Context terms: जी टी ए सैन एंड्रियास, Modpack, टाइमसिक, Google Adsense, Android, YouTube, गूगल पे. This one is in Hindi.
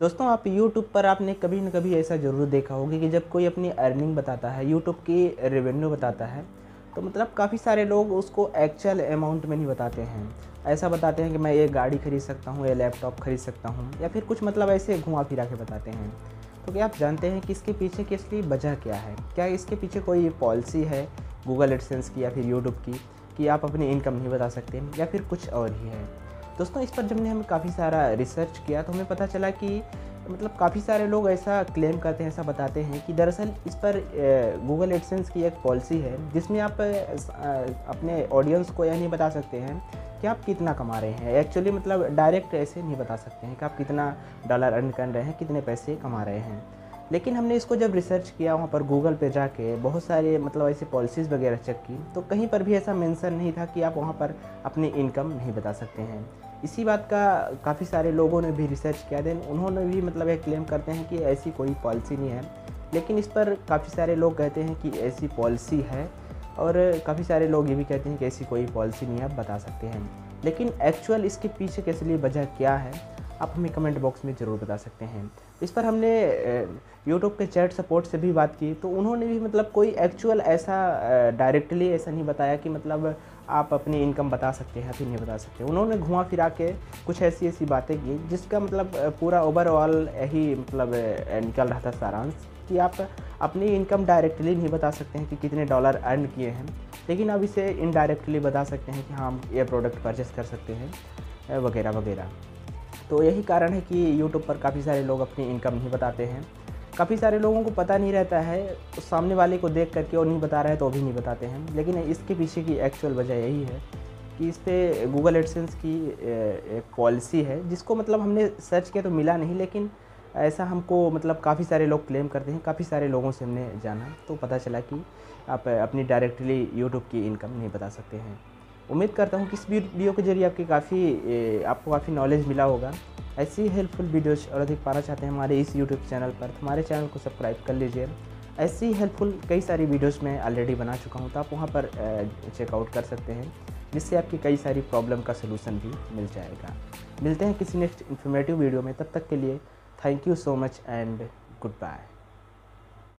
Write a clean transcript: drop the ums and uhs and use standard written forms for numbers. दोस्तों आप YouTube पर आपने कभी न कभी ऐसा ज़रूर देखा होगा कि जब कोई अपनी अर्निंग बताता है, YouTube की रेवेन्यू बताता है, तो मतलब काफ़ी सारे लोग उसको एक्चुअल अमाउंट में नहीं बताते हैं। ऐसा बताते हैं कि मैं ये गाड़ी खरीद सकता हूँ, ये लैपटॉप खरीद सकता हूँ, या फिर कुछ मतलब ऐसे घुमा फिरा के बताते हैं। तो क्या आप जानते हैं कि इसके पीछे किस लिए वजह क्या है? क्या इसके पीछे कोई पॉलिसी है गूगल एडसेंस की या फिर यूट्यूब की कि आप अपनी इनकम नहीं बता सकते, या फिर कुछ और ही है? दोस्तों इस पर जब ने हम काफ़ी सारा रिसर्च किया तो हमें पता चला कि मतलब काफ़ी सारे लोग ऐसा क्लेम करते हैं, ऐसा बताते हैं कि दरअसल इस पर गूगल एडसेंस की एक पॉलिसी है जिसमें आप अपने ऑडियंस को यह नहीं बता सकते हैं कि आप कितना कमा रहे हैं। एक्चुअली मतलब डायरेक्ट ऐसे नहीं बता सकते हैं कि आप कितना डॉलर अर्न कर रहे हैं, कितने पैसे कमा रहे हैं। लेकिन हमने इसको जब रिसर्च किया, वहाँ पर गूगल पे जाके बहुत सारे मतलब ऐसे पॉलिसीज़ वगैरह चेक की, तो कहीं पर भी ऐसा मेंशन नहीं था कि आप वहाँ पर अपनी इनकम नहीं बता सकते हैं। इसी बात का काफ़ी सारे लोगों ने भी रिसर्च किया, देन उन्होंने भी मतलब एक क्लेम करते हैं कि ऐसी कोई पॉलिसी नहीं है। लेकिन इस पर काफ़ी सारे लोग कहते हैं कि ऐसी पॉलिसी है, और काफ़ी सारे लोग ये भी कहते हैं कि ऐसी कोई पॉलिसी नहीं है, आप बता सकते हैं। लेकिन एक्चुअल इसके पीछे कैसे लिए वजह क्या है, आप हमें कमेंट बॉक्स में ज़रूर बता सकते हैं। इस पर हमने YouTube के चैट सपोर्ट से भी बात की, तो उन्होंने भी मतलब कोई एक्चुअल ऐसा डायरेक्टली ऐसा नहीं बताया कि मतलब आप अपनी इनकम बता सकते हैं फिर नहीं बता सकते। उन्होंने घुमा फिरा के कुछ ऐसी ऐसी बातें की जिसका मतलब पूरा ओवरऑल यही मतलब निकल रहा था सारांश कि आप अपनी इनकम डायरेक्टली नहीं बता सकते हैं कि कितने डॉलर अर्न किए हैं, लेकिन आप इसे इनडायरेक्टली बता सकते हैं कि हाँ हम ये प्रोडक्ट परचेस कर सकते हैं वगैरह वगैरह। तो यही कारण है कि YouTube पर काफ़ी सारे लोग अपनी इनकम नहीं बताते हैं। काफ़ी सारे लोगों को पता नहीं रहता है, सामने वाले को देख करके और नहीं बता रहे तो भी नहीं बताते हैं। लेकिन इसके पीछे की एक्चुअल वजह यही है कि इस पर गूगल एडसेंस की एक पॉलिसी है जिसको मतलब हमने सर्च किया तो मिला नहीं, लेकिन ऐसा हमको मतलब काफ़ी सारे लोग क्लेम करते हैं, काफ़ी सारे लोगों से हमने जाना तो पता चला कि आप अपनी डायरेक्टली यूट्यूब की इनकम नहीं बता सकते हैं। उम्मीद करता हूँ कि इस वीडियो के जरिए आपको काफ़ी नॉलेज मिला होगा। ऐसी हेल्पफुल वीडियोज़ और अधिक पाना चाहते हैं हमारे इस यूट्यूब चैनल पर, हमारे चैनल को सब्सक्राइब कर लीजिए। ऐसी हेल्पफुल कई सारी वीडियोज़ मैं ऑलरेडी बना चुका हूँ, तो आप वहाँ पर चेकआउट कर सकते हैं, जिससे आपकी कई सारी प्रॉब्लम का सलूशन भी मिल जाएगा। मिलते हैं किसी नेक्स्ट इन्फॉर्मेटिव वीडियो में, तब तक के लिए thank you so much and good bye.